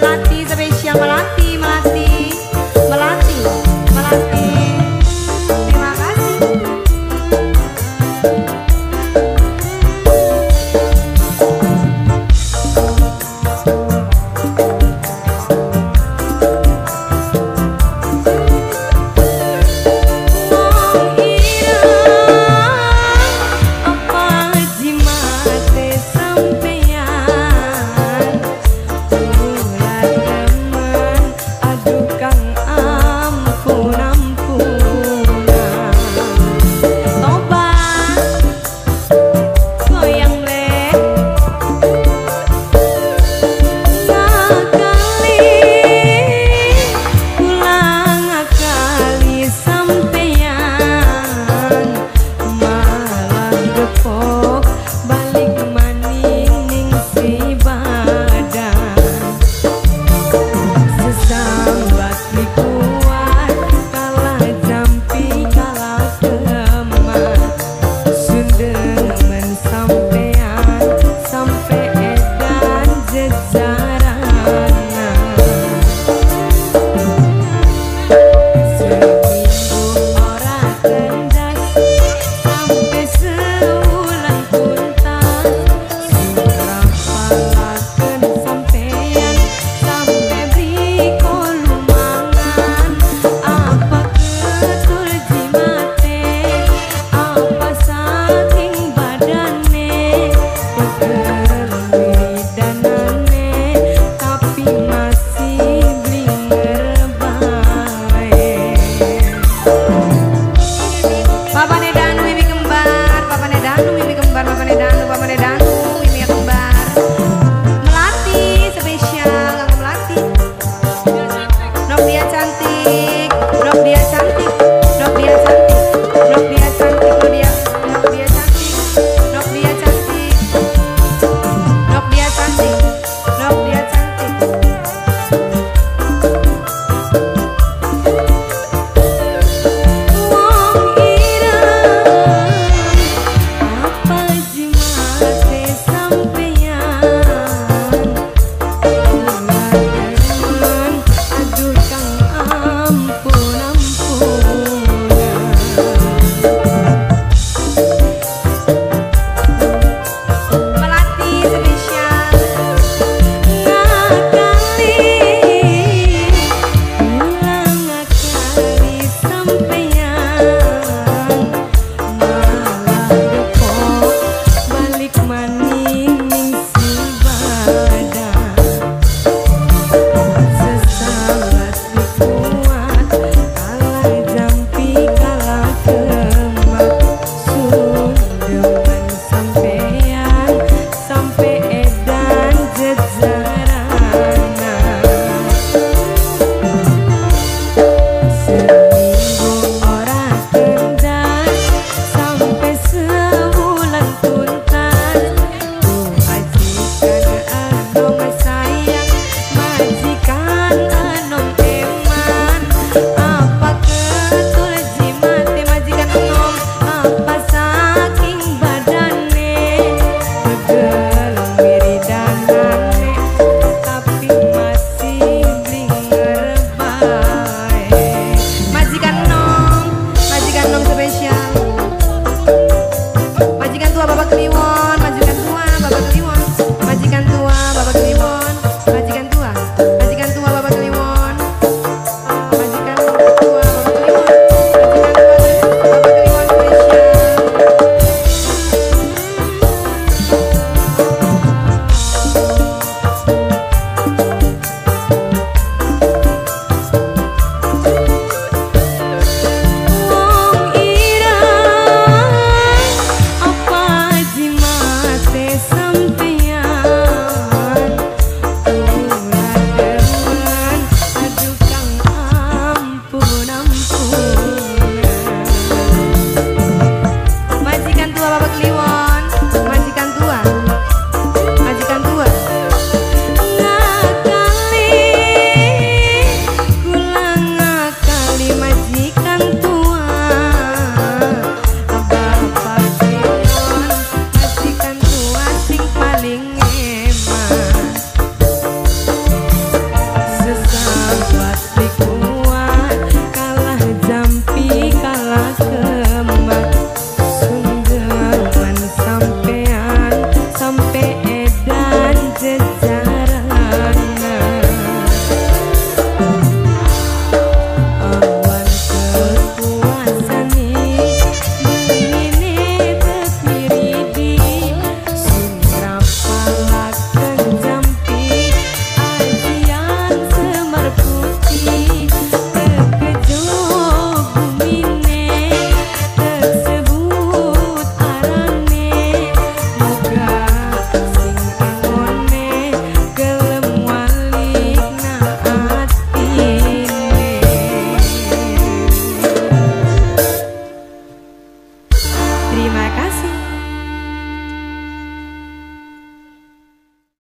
Melati, sampai siang Melati. Terima kasih. Wong ira apa jimate sampeyan mulai teman aduh kang ampun ampunan tobat goyang le sakali pulang akali sampeyan malah gepok balik maning ning si badan sesambat dikuat kalah jampi kalah teman sundemen sampean sampai edan jejaran.